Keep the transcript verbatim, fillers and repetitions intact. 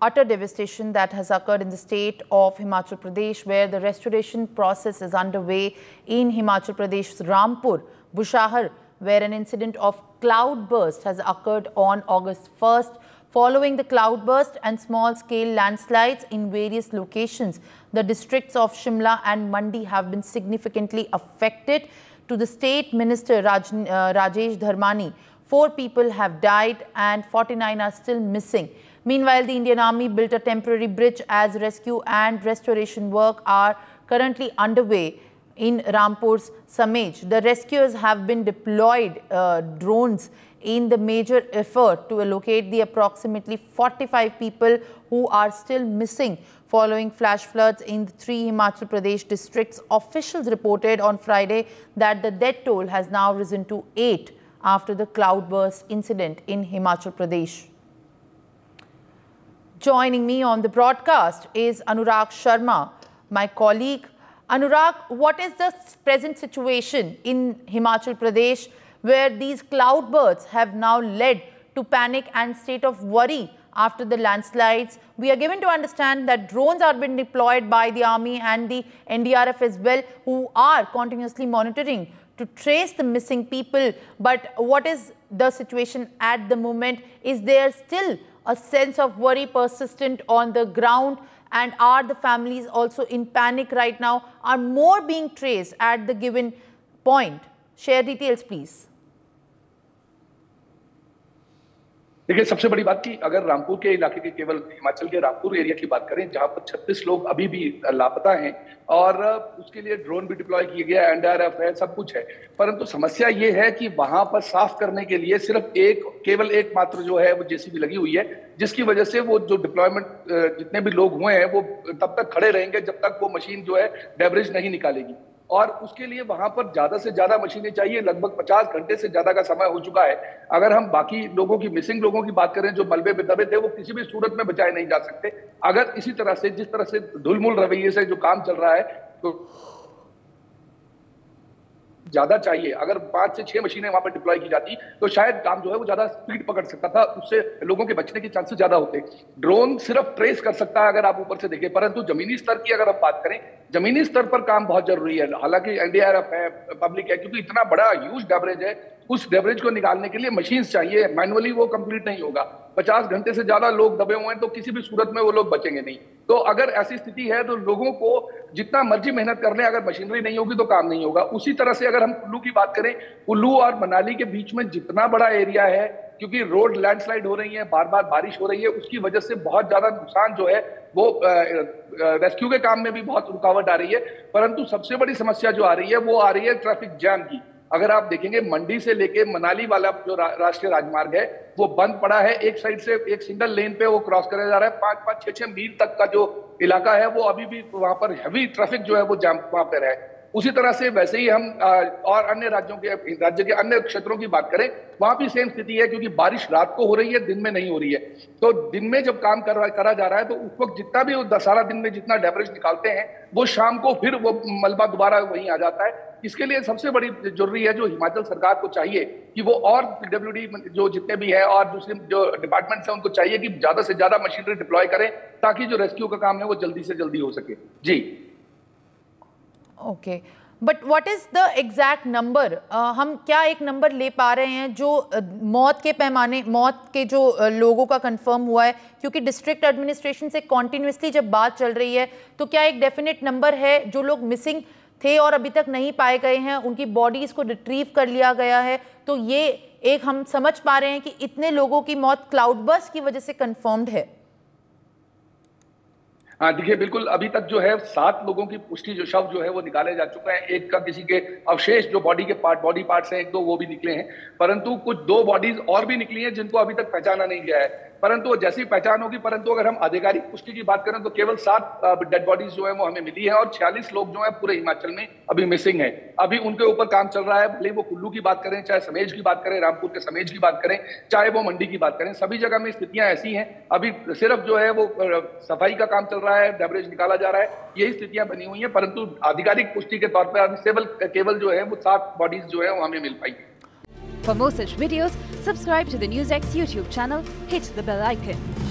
utter devastation that has occurred in the state of Himachal Pradesh, where the restoration process is underway in Himachal Pradesh's Rampur, Bushahar, where an incident of cloudburst has occurred on August first. Following the cloudburst and small-scale landslides in various locations, the districts of Shimla and Mandi have been significantly affected. To the state minister Raj, uh, Rajesh Dharmani, four people have died and forty-nine are still missing. Meanwhile, the Indian Army built a temporary bridge as rescue and restoration work are currently underway in Rampur's Samej. The rescuers have been deployed uh, drones in the major effort to locate the approximately forty-five people who are still missing following flash floods in the three Himachal Pradesh districts. Officials reported on Friday that the death toll has now risen to eight after the cloudburst incident in Himachal Pradesh. Joining me on the broadcast is Anurag Sharma, my colleague. Anurag, what is the present situation in Himachal Pradesh, where these cloudbursts have now led to panic and state of worry after the landslides? We are given to understand that drones are being deployed by the Army and the N D R F as well, who are continuously monitoring to trace the missing people. But what is the situation at the moment? Is there still a sense of worry persistent on the ground? And are the families also in panic right now? Are more being traced at the given point? Share details, please. देखिए, सबसे बड़ी बात की अगर रामपुर के इलाके के केवल हिमाचल के रामपुर एरिया की बात करें, जहां पर छत्तीस लोग अभी भी लापता हैं और उसके लिए ड्रोन भी डिप्लॉय किया गया, एनडीआरएफ है, सब कुछ है, परंतु समस्या ये है कि वहां पर साफ करने के लिए सिर्फ एक केवल एक मात्र जो है वो जेसीबी लगी हुई है, जिसकी वजह से वो जो डिप्लॉयमेंट जितने भी लोग हुए हैं वो तब तक खड़े रहेंगे जब तक वो मशीन जो है डेब्रिज नहीं निकालेगी, और उसके लिए वहां पर ज्यादा से ज्यादा मशीनें चाहिए। लगभग पचास घंटे से ज्यादा का समय हो चुका है। अगर हम बाकी लोगों की मिसिंग लोगों की बात करें जो मलबे में दबे थे, वो किसी भी सूरत में बचाए नहीं जा सकते। अगर इसी तरह से जिस तरह से धुलमुल रवैये से जो काम चल रहा है, तो ज्यादा चाहिए। अगर पांच से छह मशीनें वहां पर डिप्लॉय की जाती तो शायद काम जो है वो ज्यादा स्पीड पकड़ सकता था, उससे लोगों के बचने के चांसेस ज्यादा होते। ड्रोन सिर्फ ट्रेस कर सकता है अगर आप ऊपर से देखें, परंतु जमीनी स्तर की अगर हम बात करें, जमीनी स्तर पर काम बहुत जरूरी है। हालांकि एनडीआरएफ है, पब्लिक है, क्योंकि इतना बड़ा ह्यूज डेब्रिज है, उस डेब्रिज को निकालने के लिए मशीन चाहिए, मैनुअली वो कंप्लीट नहीं होगा। पचास घंटे से ज्यादा लोग दबे हुए हैं, तो किसी भी सूरत में वो लोग बचेंगे नहीं। तो अगर ऐसी स्थिति है तो लोगों को जितना मर्जी मेहनत कर लें, अगर मशीनरी नहीं होगी तो काम नहीं होगा। उसी तरह से अगर हम कुल्लू की बात करें, कुल्लू और मनाली के बीच में जितना बड़ा एरिया है, क्योंकि रोड लैंडस्लाइड हो रही है, बार बार बारिश हो रही है, उसकी वजह से बहुत ज्यादा नुकसान जो है वो रेस्क्यू के काम में भी बहुत रुकावट आ रही है। परंतु सबसे बड़ी समस्या जो आ रही है वो आ रही है ट्रैफिक जैम की। अगर आप देखेंगे मंडी से लेके मनाली वाला जो रा, राष्ट्रीय राजमार्ग है वो बंद पड़ा है। एक साइड से एक सिंगल लेन पे वो क्रॉस कराया जा रहा है। पांच पांच छह छह मील तक का जो इलाका है वो अभी भी वहां पर हैवी ट्रैफिक जो है वो जाम वहां पर है। उसी तरह से वैसे ही हम आ, और अन्य राज्यों के राज्य के अन्य क्षेत्रों की बात करें, वहां भी सेम स्थिति है, क्योंकि बारिश रात को हो रही है, दिन में नहीं हो रही है। तो दिन में जब काम कर, करा जा रहा है तो उस वक्त जितना भी वो सारा दिन में जितना डेब्रिज निकालते हैं, वो शाम को फिर वो मलबा दोबारा वहीं आ जाता है। इसके लिए सबसे बड़ी जरूरी है जो हिमाचल सरकार को चाहिए कि वो और पीडब्ल्यूडी जो जितने भी है और दूसरे जो डिपार्टमेंट्स हैं उनको चाहिए कि ज्यादा से ज्यादा मशीनरी डिप्लॉय करें, ताकि जो रेस्क्यू का काम है वो जल्दी से जल्दी हो सके। जी okay, but what is the exact number? हम क्या एक नंबर ले पा रहे हैं जो uh, मौत के पैमाने, मौत के जो uh, लोगों का कंफर्म हुआ है? क्योंकि डिस्ट्रिक्ट एडमिनिस्ट्रेशन से कॉन्टीन्यूसली जब बात चल रही है, तो क्या एक डेफिनेट नंबर है जो लोग मिसिंग थे और अभी तक नहीं पाए गए हैं, उनकी बॉडीज़ को रिट्रीव कर लिया गया है? तो ये एक हम समझ पा रहे हैं कि इतने लोगों की मौत क्लाउडबर्स्ट की वजह से कन्फर्म्ड है। हाँ, देखिए, बिल्कुल अभी तक जो है सात लोगों की पुष्टि, जो शव जो है वो निकाले जा चुके हैं। एक का किसी के अवशेष जो बॉडी के पार्ट बॉडी पार्ट्स हैं, एक दो वो भी निकले हैं, परंतु कुछ दो बॉडीज और भी निकली हैं जिनको अभी तक पहचाना नहीं गया है। परंतु जैसी पहचान होगी, परंतु अगर हम आधिकारिक पुष्टि की बात करें तो केवल सात डेड बॉडीज जो है वो हमें मिली है, और छियालीस लोग जो है पूरे हिमाचल में अभी मिसिंग है। अभी उनके ऊपर काम चल रहा है, भले वो कुल्लू की बात करें, चाहे समेज की बात करें, रामपुर के समेज की बात करें, चाहे वो मंडी की बात करें, सभी जगह में स्थितियां ऐसी हैं। अभी सिर्फ जो है वो सफाई का काम चल रहा है, डेब्रिज निकाला जा रहा है, यही स्थितियां बनी हुई है। परंतु आधिकारिक पुष्टि के तौर पर केवल जो है वो सात बॉडीज जो है वो हमें मिल पाई है। For more such videos, subscribe to the NewsX YouTube channel, hit the bell icon.